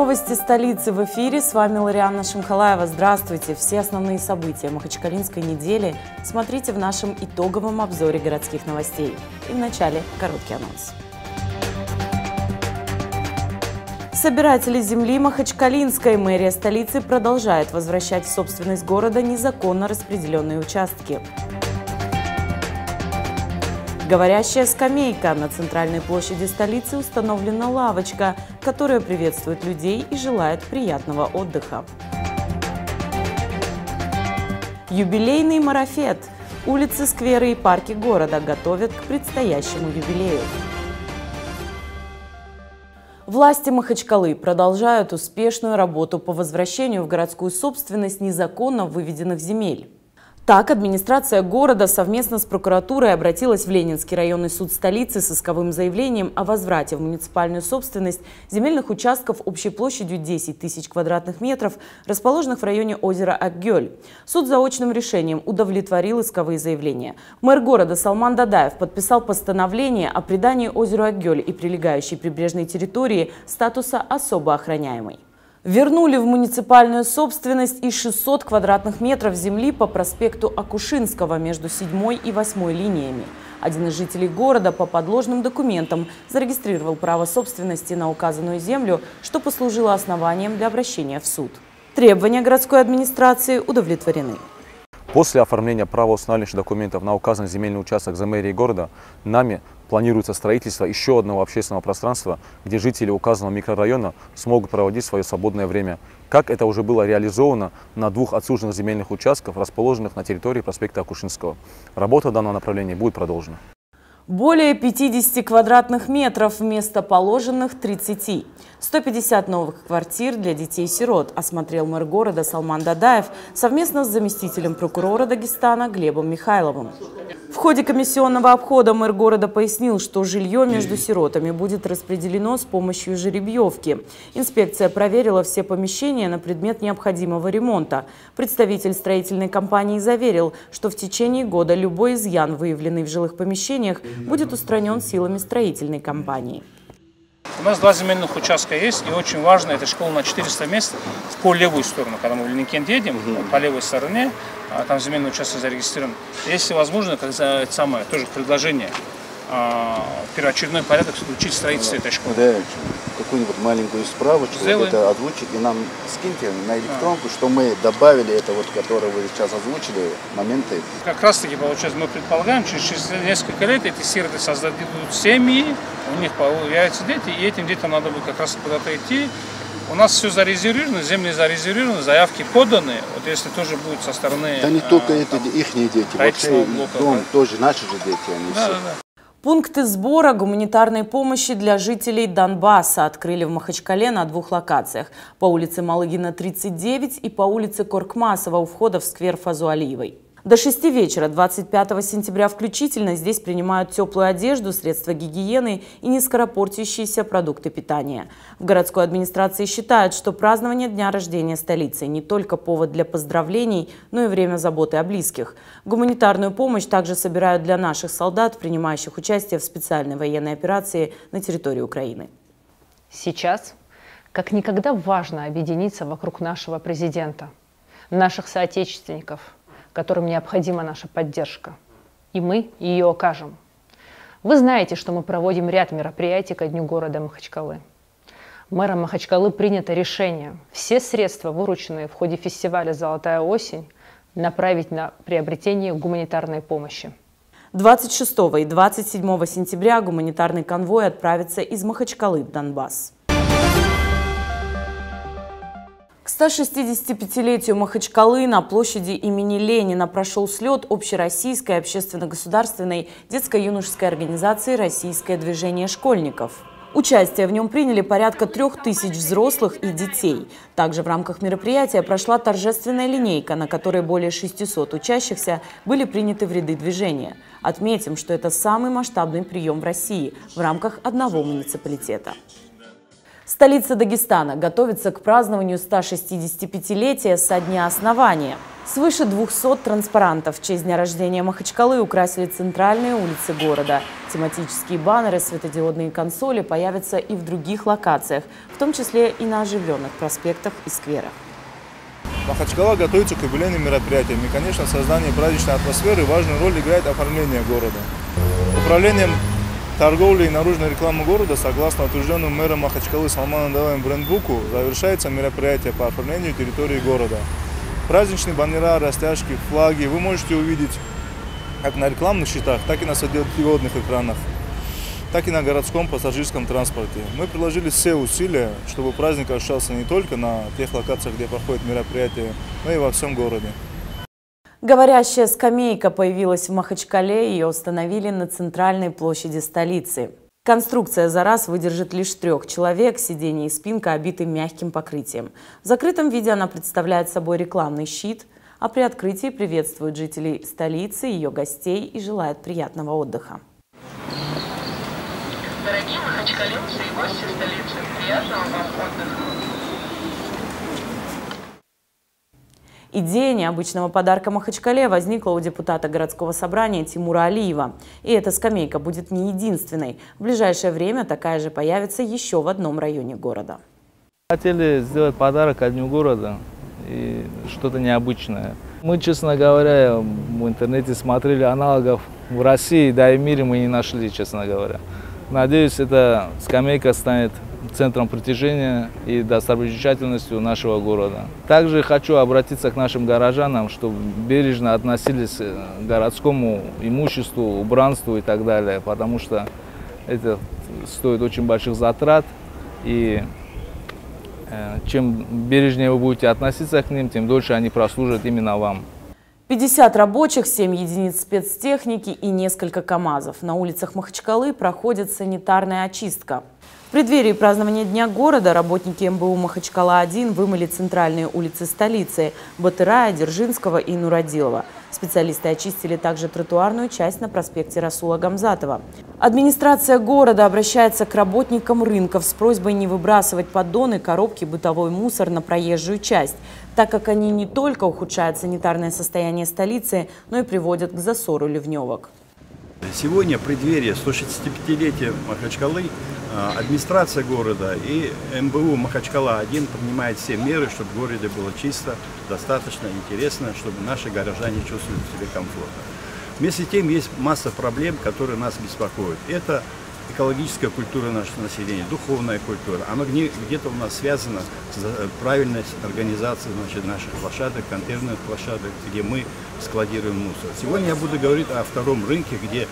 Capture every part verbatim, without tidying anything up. Новости столицы в эфире. С вами Ларианна Шимхалаева. Здравствуйте. Все основные события Махачкалинской недели смотрите в нашем итоговом обзоре городских новостей. И вначале короткий анонс. Собиратели земли Махачкалинской, мэрия столицы продолжает возвращать в собственность города незаконно распределенные участки. Говорящая скамейка. На центральной площади столицы установлена лавочка, которая приветствует людей и желает приятного отдыха. Юбилейный марафет. Улицы, скверы и парки города готовят к предстоящему юбилею. Власти Махачкалы продолжают успешную работу по возвращению в городскую собственность незаконно выведенных земель. Так, администрация города совместно с прокуратурой обратилась в Ленинский районный суд столицы с исковым заявлением о возврате в муниципальную собственность земельных участков общей площадью десять тысяч квадратных метров, расположенных в районе озера Ак-Гель. Суд заочным решением удовлетворил исковые заявления. Мэр города Салман Дадаев подписал постановление о придании озеру Ак-Гель и прилегающей прибрежной территории статуса особо охраняемой. Вернули в муниципальную собственность и шестьсот квадратных метров земли по проспекту Акушинского между седьмой и восьмой линиями. Один из жителей города по подложным документам зарегистрировал право собственности на указанную землю, что послужило основанием для обращения в суд. Требования городской администрации удовлетворены. После оформления правоустанавливающих документов на указанный земельный участок за мэрией города нами планируется строительство еще одного общественного пространства, где жители указанного микрорайона смогут проводить свое свободное время, как это уже было реализовано на двух отсуженных земельных участках, расположенных на территории проспекта Акушинского. Работа в данном направлении будет продолжена. Более пятидесяти квадратных метров вместо положенных тридцати. сто пятьдесят новых квартир для детей-сирот осмотрел мэр города Салман Дадаев совместно с заместителем прокурора Дагестана Глебом Михайловым. В ходе комиссионного обхода мэр города пояснил, что жилье между сиротами будет распределено с помощью жеребьевки. Инспекция проверила все помещения на предмет необходимого ремонта. Представитель строительной компании заверил, что в течение года любой изъян, выявленный в жилых помещениях, будет устранен силами строительной компании. У нас два земельных участка есть, и очень важно, это школа на четыреста мест по левую сторону. Когда мы в Ленинкент едем, по левой стороне, там земельный участок зарегистрирован. Если возможно, как за это самое, тоже предложение, первоочередной порядок включить строительство этой школы. Да, какую-нибудь маленькую справочку, вот это озвучить, и нам скиньте на электронку, а. что мы добавили это, вот, которое вы сейчас озвучили, моменты. Как раз таки, получается, мы предполагаем, что через несколько лет эти сироты создадут семьи, у них появятся дети, и этим детям надо будет как раз куда-то идти. У нас все зарезервировано, земли зарезервированы, заявки поданы. Вот если тоже будет со стороны... Да не только э, это их дети, вообще блока, дом, да? тоже наши же дети, они да, все. Да, да. Пункты сбора гуманитарной помощи для жителей Донбасса открыли в Махачкале на двух локациях – по улице Малыгина, тридцать девять и по улице Коркмасова у входа в сквер Фазуалиевой. До шести вечера двадцать пятого сентября включительно здесь принимают теплую одежду, средства гигиены и нескоропортящиеся продукты питания. В городской администрации считают, что празднование дня рождения столицы не только повод для поздравлений, но и время заботы о близких. Гуманитарную помощь также собирают для наших солдат, принимающих участие в специальной военной операции на территории Украины. Сейчас как никогда важно объединиться вокруг нашего президента, наших соотечественников, которым необходима наша поддержка. И мы ее окажем. Вы знаете, что мы проводим ряд мероприятий ко Дню города Махачкалы. Мэром Махачкалы принято решение все средства, вырученные в ходе фестиваля «Золотая осень», направить на приобретение гуманитарной помощи. двадцать шестого и двадцать седьмого сентября гуманитарный конвой отправится из Махачкалы в Донбасс. К ста шестидесятипятилетию Махачкалы на площади имени Ленина прошел слет общероссийской общественно-государственной детско-юношеской организации «Российское движение школьников». Участие в нем приняли порядка трех тысяч взрослых и детей. Также в рамках мероприятия прошла торжественная линейка, на которой более шестисот учащихся были приняты в ряды движения. Отметим, что это самый масштабный прием в России в рамках одного муниципалитета. С Столица Дагестана готовится к празднованию ста шестидесятипятилетия со дня основания. Свыше двухсот транспарантов в честь дня рождения Махачкалы украсили центральные улицы города. Тематические баннеры, светодиодные консоли появятся и в других локациях, в том числе и на оживленных проспектах и скверах. Махачкала готовится к юбилейным мероприятиям, и, конечно, в создании праздничной атмосферы важную роль играет оформление города. Управлением торговли и наружной рекламы города, согласно утвержденному мэром Махачкалы Салману Дадаевым брендбуку, завершается мероприятие по оформлению территории города. Праздничные баннера, растяжки, флаги вы можете увидеть как на рекламных щитах, так и на светодиодных экранах, так и на городском пассажирском транспорте. Мы приложили все усилия, чтобы праздник ощущался не только на тех локациях, где проходят мероприятия, но и во всем городе. Говорящая скамейка появилась в Махачкале, ее установили на центральной площади столицы. Конструкция за раз выдержит лишь трех человек, сиденье и спинка обиты мягким покрытием. В закрытом виде она представляет собой рекламный щит, а при открытии приветствует жителей столицы, ее гостей и желает приятного отдыха. Дорогие махачкалинцы и гости столицы, приятного вам отдыха! Идея необычного подарка Махачкале возникла у депутата городского собрания Тимура Алиева. И эта скамейка будет не единственной. В ближайшее время такая же появится еще в одном районе города. Хотели сделать подарок ко Дню города и что-то необычное. Мы, честно говоря, в интернете смотрели аналогов в России, да и в мире мы не нашли, честно говоря. Надеюсь, эта скамейка станет центром притяжения и достопримечательностью нашего города. Также хочу обратиться к нашим горожанам, чтобы бережно относились к городскому имуществу, убранству и так далее, потому что это стоит очень больших затрат. И чем бережнее вы будете относиться к ним, тем дольше они прослужат именно вам. пятьдесят рабочих, семь единиц спецтехники и несколько КАМАЗов. На улицах Махачкалы проходит санитарная очистка. В преддверии празднования Дня города работники МБУ Махачкала один вымыли центральные улицы столицы – Батырая, Дзержинского и Нуродилова. Специалисты очистили также тротуарную часть на проспекте Расула Гамзатова. Администрация города обращается к работникам рынков с просьбой не выбрасывать поддоны, коробки, бытовой мусор на проезжую часть, так как они не только ухудшают санитарное состояние столицы, но и приводят к засору ливневок. Сегодня в преддверии ста шестидесятипятилетия Махачкалы администрация города и МБУ Махачкала один принимает все меры, чтобы в городе было чисто, достаточно, интересно, чтобы наши горожане чувствовали себя комфортно. Вместе с тем есть масса проблем, которые нас беспокоят. Это экологическая культура нашего населения, духовная культура. Она где-то у нас связана с правильной организацией, значит, наших площадок, контейнерных площадок, где мы складируем мусор. Сегодня я буду говорить о втором рынке, где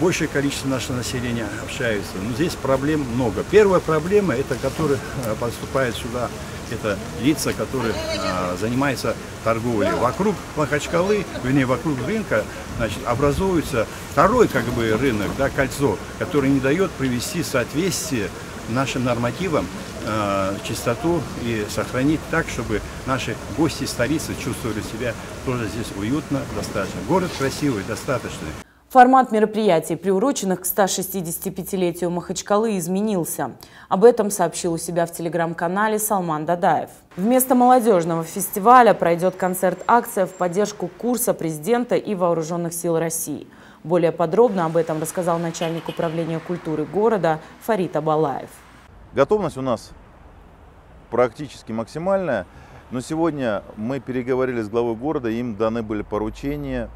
большее количество нашего населения общается. Но здесь проблем много. Первая проблема, это которые поступают сюда, это лица, которые а, занимаются торговлей. Вокруг Махачкалы, вернее, вокруг рынка, значит, образуется второй, как бы, рынок, да, кольцо, которое не дает привести в соответствие нашим нормативам а, чистоту и сохранить так, чтобы наши гости столицы чувствовали себя тоже здесь уютно, достаточно. Город красивый, достаточный. Формат мероприятий, приуроченных к ста шестидесятипятилетию Махачкалы, изменился. Об этом сообщил у себя в телеграм-канале Салман Дадаев. Вместо молодежного фестиваля пройдет концерт-акция в поддержку курса президента и Вооруженных сил России. Более подробно об этом рассказал начальник управления культуры города Фарид Абалаев. Готовность у нас практически максимальная, но сегодня мы переговорили с главой города, им даны были поручения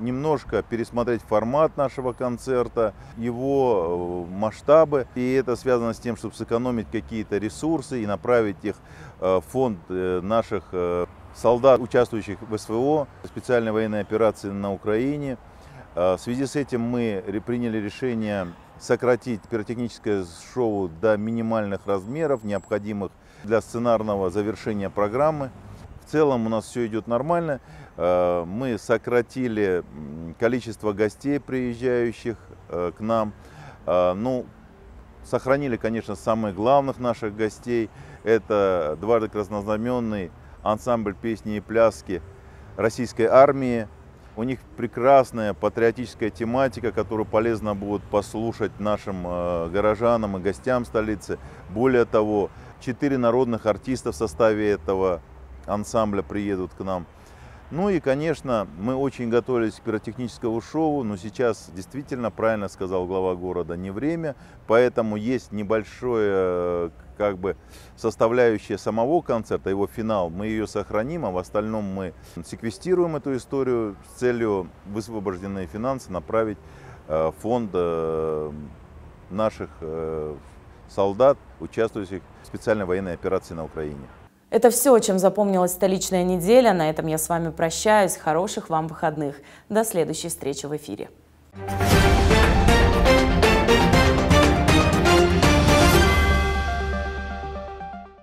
немножко пересмотреть формат нашего концерта, его масштабы. И это связано с тем, чтобы сэкономить какие-то ресурсы и направить их в фонд наших солдат, участвующих в СВО, специальной военной операции на Украине. В связи с этим мы приняли решение сократить пиротехническое шоу до минимальных размеров, необходимых для сценарного завершения программы. В целом у нас все идет нормально. Мы сократили количество гостей, приезжающих к нам. Ну, сохранили, конечно, самых главных наших гостей. Это дважды краснознаменный ансамбль песни и пляски российской армии. У них прекрасная патриотическая тематика, которую полезно будет послушать нашим горожанам и гостям столицы. Более того, четыре народных артиста в составе этого ансамбля приедут к нам. Ну и, конечно, мы очень готовились к пиротехническому шоу, но сейчас действительно, правильно сказал глава города, не время, поэтому есть небольшое, как бы, составляющая самого концерта, его финал, мы ее сохраним, а в остальном мы секвестируем эту историю с целью высвобожденные финансы направить в фонд наших солдат, участвующих в специальной военной операции на Украине. Это все, чем запомнилась столичная неделя. На этом я с вами прощаюсь. Хороших вам выходных. До следующей встречи в эфире.